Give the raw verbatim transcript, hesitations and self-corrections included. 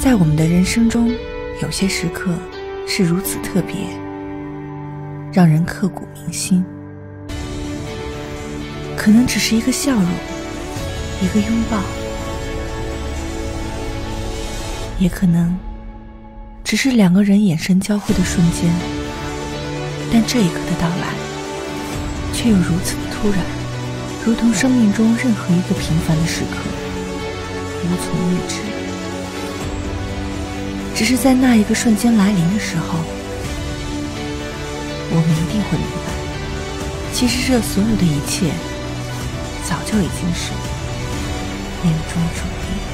在我们的人生中，有些时刻是如此特别，让人刻骨铭心。可能只是一个笑容，一个拥抱，也可能只是两个人眼神交汇的瞬间，但这一刻的到来却又如此的突然，如同生命中任何一个平凡的时刻，无从预知。只是在那一个瞬间来临的时候，我们一定会明白，其实这所有的一切早就已经是命中注定。